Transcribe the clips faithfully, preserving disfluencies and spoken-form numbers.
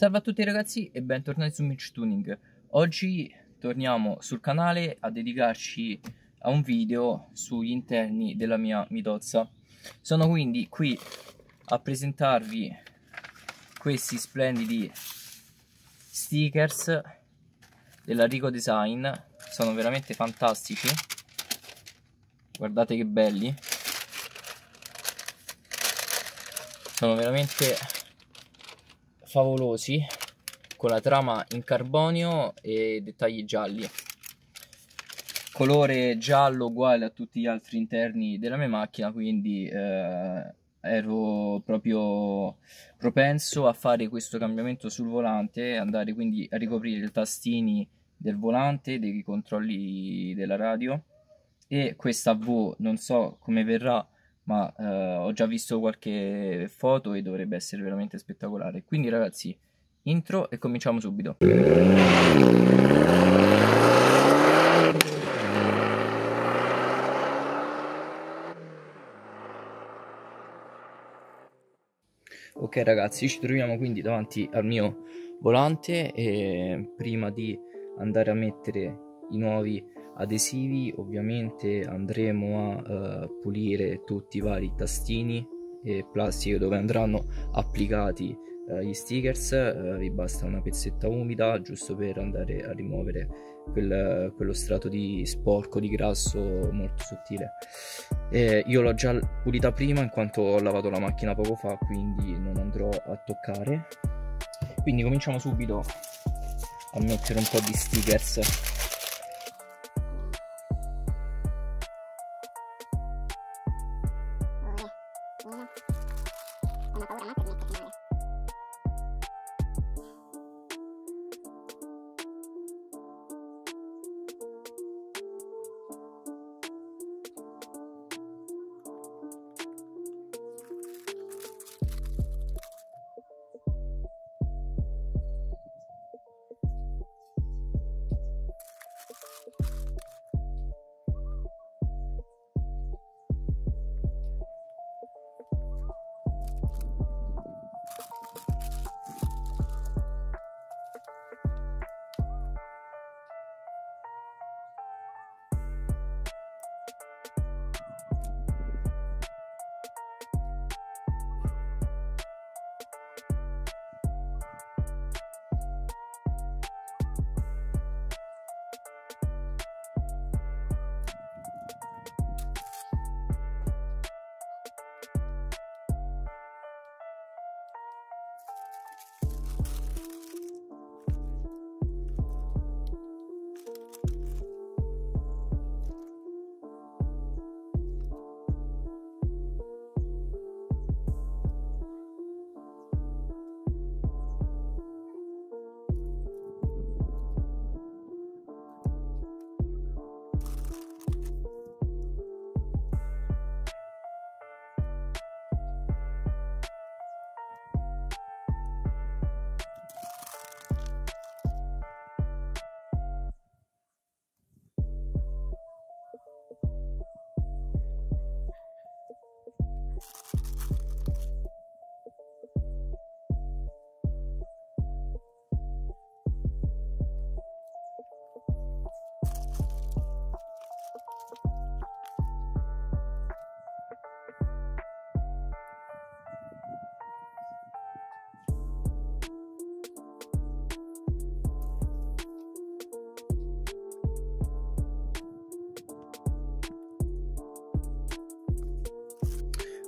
Salve a tutti ragazzi e bentornati su Mitch Tuning. Oggi torniamo sul canale a dedicarci a un video sugli interni della mia mitozza. Sono quindi qui a presentarvi questi splendidi stickers della Rico Design. Sono veramente fantastici, guardate che belli, sono veramente favolosi, con la trama in carbonio e dettagli gialli, colore giallo uguale a tutti gli altri interni della mia macchina, quindi eh, ero proprio propenso a fare questo cambiamento sul volante, andare quindi a ricoprire i tastini del volante, dei controlli della radio. E questa V non so come verrà, ma eh, ho già visto qualche foto e dovrebbe essere veramente spettacolare. Quindi ragazzi, intro e cominciamo subito. Ok ragazzi, ci troviamo quindi davanti al mio volante e prima di andare a mettere i nuovi adesivi ovviamente andremo a uh, pulire tutti i vari tastini e plastiche dove andranno applicati uh, gli stickers. Uh, vi basta una pezzetta umida giusto per andare a rimuovere quel, quello strato di sporco, di grasso molto sottile. Eh, io l'ho già pulita prima in quanto ho lavato la macchina poco fa, quindi non andrò a toccare. Quindi cominciamo subito a mettere un po' di stickers.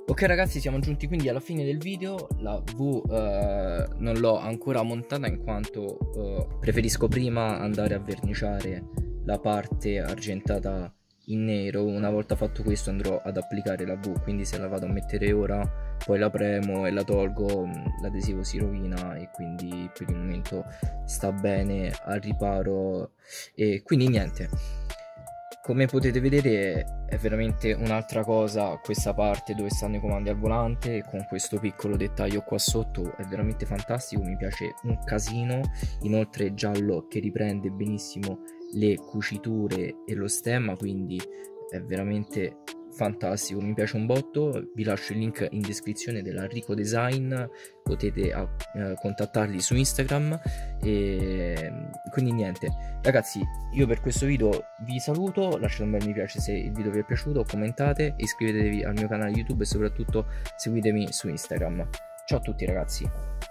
Ok ragazzi, siamo giunti quindi alla fine del video. La V eh, non l'ho ancora montata in quanto eh, preferisco prima andare a verniciare la parte argentata in nero. Una volta fatto questo andrò ad applicare la V, quindi se la vado a mettere ora poi la premo e la tolgo, l'adesivo si rovina e quindi per il momento sta bene al riparo. E quindi niente, come potete vedere è veramente un'altra cosa questa parte dove stanno i comandi al volante, con questo piccolo dettaglio qua sotto è veramente fantastico, mi piace un casino. Inoltre è giallo che riprende benissimo le cuciture e lo stemma, quindi è veramente fantastico, mi piace un botto. Vi lascio il link in descrizione della Rico Design, potete a, eh, contattarli su Instagram. E quindi niente ragazzi, io per questo video vi saluto, lasciate un bel mi piace se il video vi è piaciuto, commentate, iscrivetevi al mio canale YouTube e soprattutto seguitemi su Instagram. Ciao a tutti ragazzi.